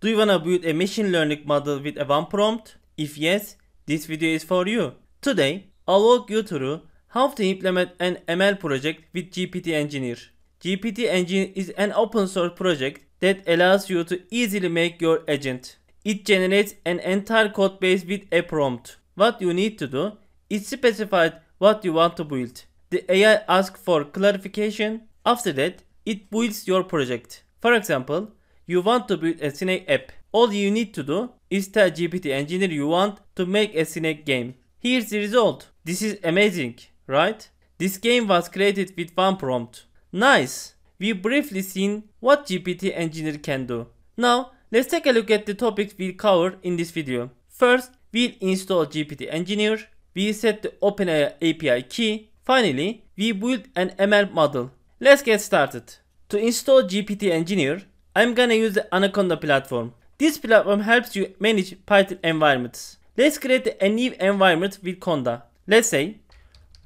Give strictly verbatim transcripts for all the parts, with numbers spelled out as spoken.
Do you wanna build a machine learning model with a one prompt? If yes, this video is for you. Today, I'll walk you through how to implement an M L project with G P T Engineer. G P T Engineer is an open source project that allows you to easily make your agent. It generates an entire code base with a prompt. What you need to do is specify what you want to build. The A I asks for clarification. After that, it builds your project. For example, you want to build a snake app. All you need to do is tell G P T Engineer you want to make a snake game. Here's the result. This is amazing, right? This game was created with one prompt. Nice! We briefly seen what G P T Engineer can do. Now, let's take a look at the topics we'll cover in this video. First, we'll install G P T Engineer. We'll set the OpenAI A P I key. Finally, we build an M L model. Let's get started. To install G P T Engineer, I'm gonna use the Anaconda platform. This platform helps you manage Python environments. Let's create a new environment with Conda. Let's say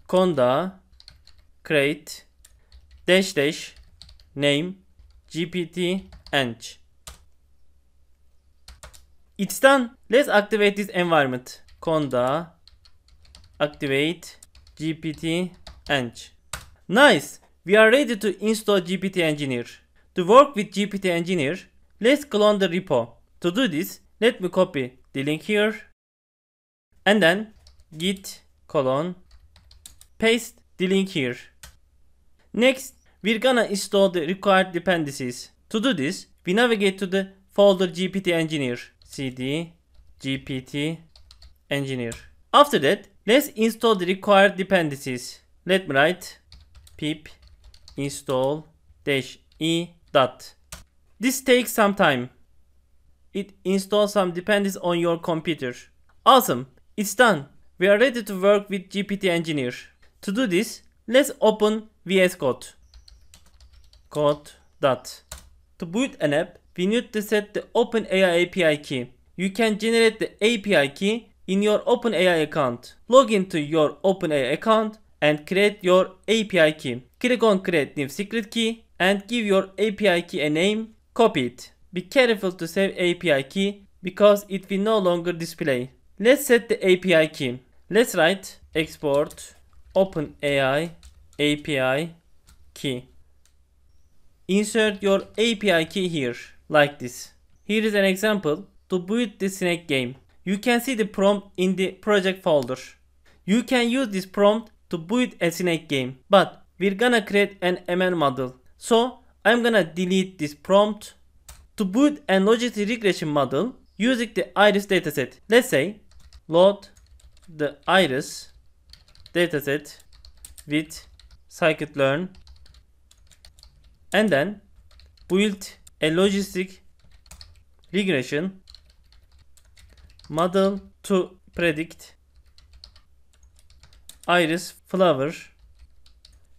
Conda create dash dash name G P T Eng. It's done. Let's activate this environment. Conda activate G P T Eng. Nice. We are ready to install G P T Engineer. To work with G P T Engineer, let's clone the repo. To do this, let me copy the link here and then git colon paste the link here. Next, we're gonna install the required dependencies. To do this, we navigate to the folder G P T Engineer cd G P T Engineer. After that, let's install the required dependencies. Let me write pip install dash e dot. This takes some time. It installs some dependencies on your computer. Awesome, it's done. We are ready to work with G P T Engineer. To do this, let's open V S Code. Code dot. To boot an app, we need to set the OpenAI A P I key. You can generate the A P I key in your OpenAI account. Log into your OpenAI account and create your A P I key. Click on create new secret key and give your A P I key a name. Copy it. Be careful to save A P I key because it will no longer display. Let's set the A P I key. Let's write export OpenAI A P I key. Insert your A P I key here, like this. Here is an example to build the snake game. You can see the prompt in the project folder. You can use this prompt to build a snake game, but we're gonna create an M L model. So I'm gonna delete this prompt. To build a logistic regression model using the iris dataset, let's say load the iris dataset with scikit-learn and then build a logistic regression model to predict iris flower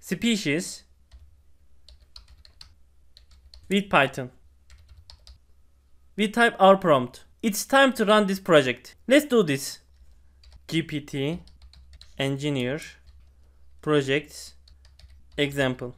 species with Python. We type our prompt. It's time to run this project. Let's do this. G P T Engineer projects example.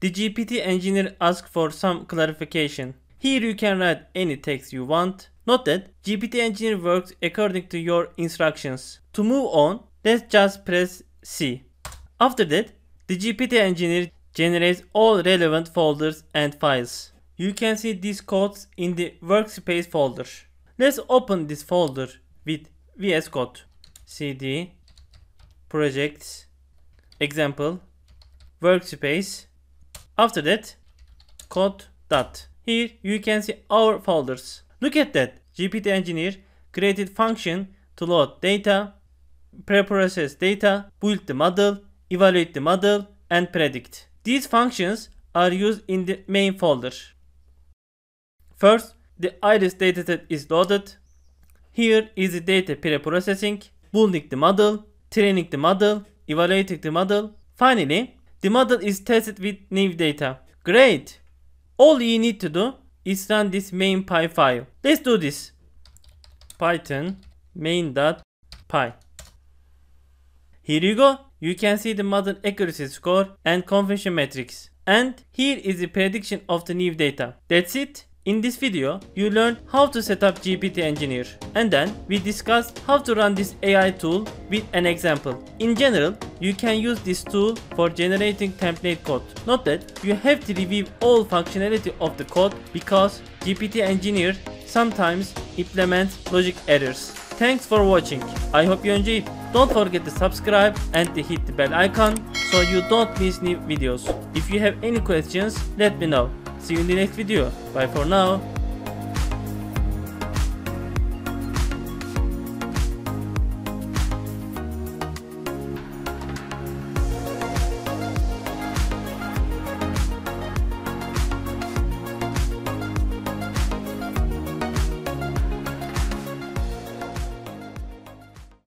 The G P T Engineer asks for some clarification. Here you can write any text you want. Note that G P T Engineer works according to your instructions. To move on, let's just press C. After that, the G P T Engineer generates all relevant folders and files. You can see these codes in the workspace folder. Let's open this folder with V S Code. Cd projects example workspace. After that, code dot. Here you can see our folders. Look at that. G P T Engineer created function to load data, pre-process data, build the model, evaluate the model, and predict. These functions are used in the main folder. First, the iris dataset is loaded. Here is the data pre-processing, building the model, training the model, evaluating the model. Finally, the model is tested with new data. Great! All you need to do is run this main py file. Let's do this. Python main.py. Here you go. You can see the model accuracy score and confusion metrics. And here is the prediction of the new data. That's it. In this video, you learned how to set up G P T Engineer, and then we discussed how to run this A I tool with an example. In general, you can use this tool for generating template code. Note that you have to review all functionality of the code because G P T Engineer sometimes implements logic errors. Thanks for watching. I hope you enjoyed. Don't forget to subscribe and to hit the bell icon so you don't miss new videos. If you have any questions, let me know. See you in the next video. Bye for now.